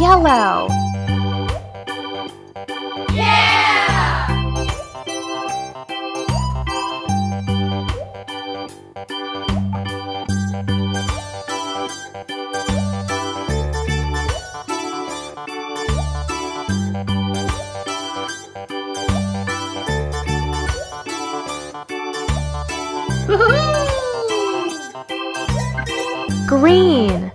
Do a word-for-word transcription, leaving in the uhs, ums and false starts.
Yellow. Yeah! Green.